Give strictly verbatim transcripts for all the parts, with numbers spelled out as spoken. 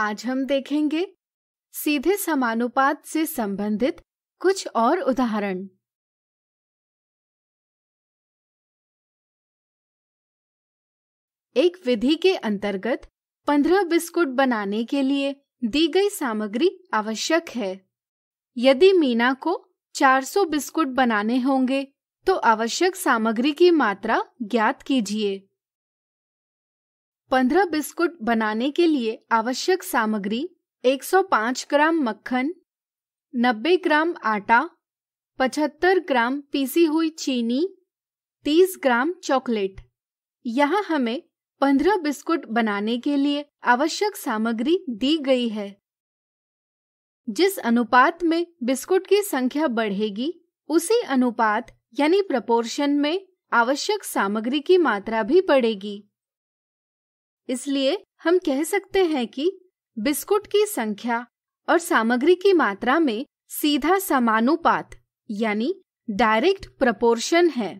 आज हम देखेंगे सीधे समानुपात से संबंधित कुछ और उदाहरण। एक विधि के अंतर्गत पंद्रह बिस्कुट बनाने के लिए दी गई सामग्री आवश्यक है। यदि मीना को चार सौ बिस्कुट बनाने होंगे तो आवश्यक सामग्री की मात्रा ज्ञात कीजिए। पंद्रह बिस्कुट बनाने के लिए आवश्यक सामग्री एक सौ पाँच ग्राम मक्खन, नब्बे ग्राम आटा, पचहत्तर ग्राम पीसी हुई चीनी, तीस ग्राम चॉकलेट। यहाँ हमें पंद्रह बिस्कुट बनाने के लिए आवश्यक सामग्री दी गई है। जिस अनुपात में बिस्कुट की संख्या बढ़ेगी उसी अनुपात यानी प्रपोर्शन में आवश्यक सामग्री की मात्रा भी बढ़ेगी। इसलिए हम कह सकते हैं कि बिस्कुट की संख्या और सामग्री की मात्रा में सीधा समानुपात यानी डायरेक्ट प्रपोर्शन है।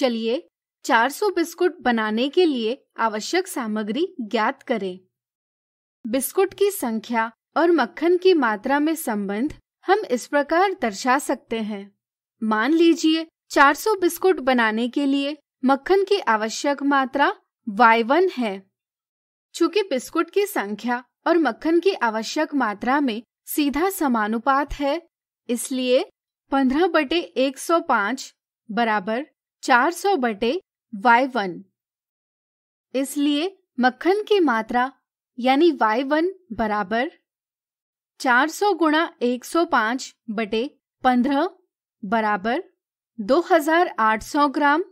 चलिए चार सौ बिस्कुट बनाने के लिए आवश्यक सामग्री ज्ञात करें। बिस्कुट की संख्या और मक्खन की मात्रा में संबंध हम इस प्रकार दर्शा सकते हैं। मान लीजिए चार सौ बिस्कुट बनाने के लिए मक्खन की आवश्यक मात्रा वाई वन है। चूंकि बिस्कुट की संख्या और मक्खन की आवश्यक मात्रा में सीधा समानुपात है, इसलिए पंद्रह बटे एक सौ पाँच बराबर चार सौ बटे वाई वन। इसलिए मक्खन की मात्रा यानी वाई वन बराबर चार सौ गुणा एक सौ पाँच बटे पंद्रह बराबर दो हजार आठ सौ ग्राम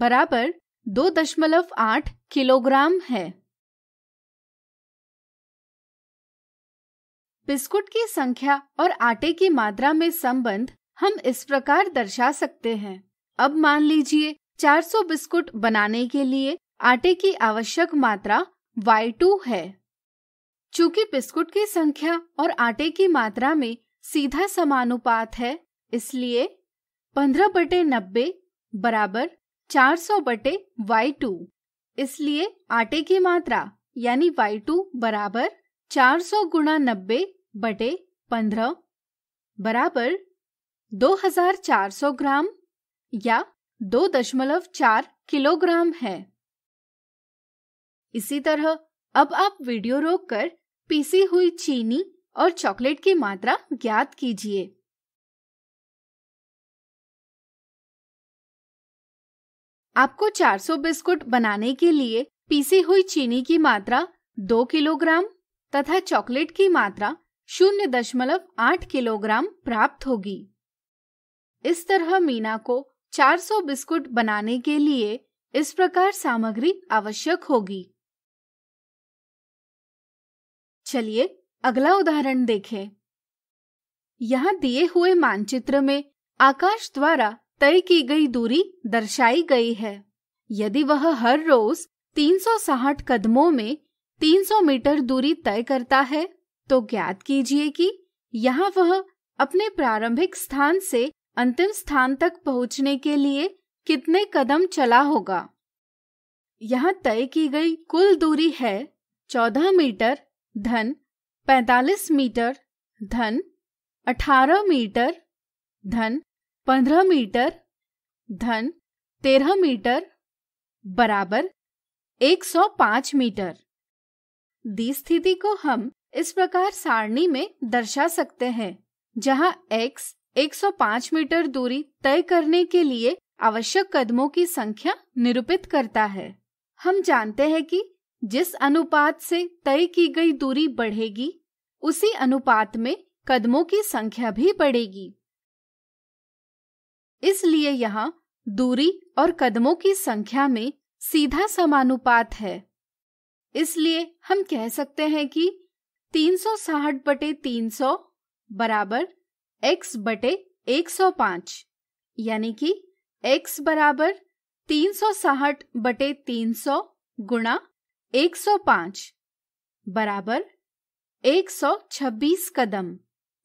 बराबर दो दशमलव आठ किलोग्राम है। बिस्कुट की संख्या और आटे की मात्रा में संबंध हम इस प्रकार दर्शा सकते हैं। अब मान लीजिए चार सौ बिस्कुट बनाने के लिए आटे की आवश्यक मात्रा वाई टू है। चूंकि बिस्कुट की संख्या और आटे की मात्रा में सीधा समानुपात है, इसलिए पंद्रह बटे नब्बे बराबर चार सौ बटे वाई टू। इसलिए आटे की मात्रा यानी वाई टू बराबर चार सौ गुणा नब्बे बटे पंद्रह बराबर दो हजार चार सौ ग्राम या दो दशमलव चार किलोग्राम है। इसी तरह अब आप वीडियो रोककर पीसी हुई चीनी और चॉकलेट की मात्रा ज्ञात कीजिए। आपको चार सौ बिस्कुट बनाने के लिए पीसी हुई चीनी की मात्रा दो किलोग्राम तथा चॉकलेट की मात्रा शून्य दशमलव आठ किलोग्राम प्राप्त होगी। इस तरह मीना को चार सौ बिस्कुट बनाने के लिए इस प्रकार सामग्री आवश्यक होगी। चलिए अगला उदाहरण देखें। यहाँ दिए हुए मानचित्र में आकाश द्वारा तय की गई दूरी दर्शाई गई है। यदि वह हर रोज तीन सौ साठ कदमों में तीन सौ मीटर दूरी तय करता है तो ज्ञात कीजिए कि यहाँ वह अपने प्रारंभिक स्थान से अंतिम स्थान तक पहुंचने के लिए कितने कदम चला होगा। यहाँ तय की गई कुल दूरी है चौदह मीटर धन पैंतालीस मीटर धन अठारह मीटर धन पंद्रह मीटर धन तेरह मीटर बराबर एक सौ पाँच मीटर। दी स्थिति को हम इस प्रकार सारणी में दर्शा सकते हैं, जहाँ x एक सौ पाँच मीटर दूरी तय करने के लिए आवश्यक कदमों की संख्या निरूपित करता है। हम जानते हैं कि जिस अनुपात से तय की गई दूरी बढ़ेगी उसी अनुपात में कदमों की संख्या भी बढ़ेगी। इसलिए यहाँ दूरी और कदमों की संख्या में सीधा समानुपात है। इसलिए हम कह सकते हैं कि तीन सौ साठ बटे तीन सौ बराबर x बटे एक सौ पाँच, यानी कि x बराबर तीन सौ साठ बटे तीन सौ गुणा एक सौ पाँच बराबर एक सौ छब्बीस कदम।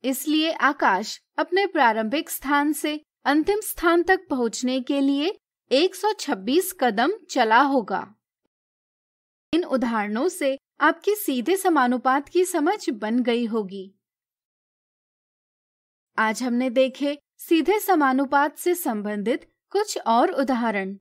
इसलिए आकाश अपने प्रारंभिक स्थान से अंतिम स्थान तक पहुंचने के लिए एक सौ छब्बीस कदम चला होगा। इन उदाहरणों से आपकी सीधे समानुपात की समझ बन गई होगी। आज हमने देखे सीधे समानुपात से संबंधित कुछ और उदाहरण।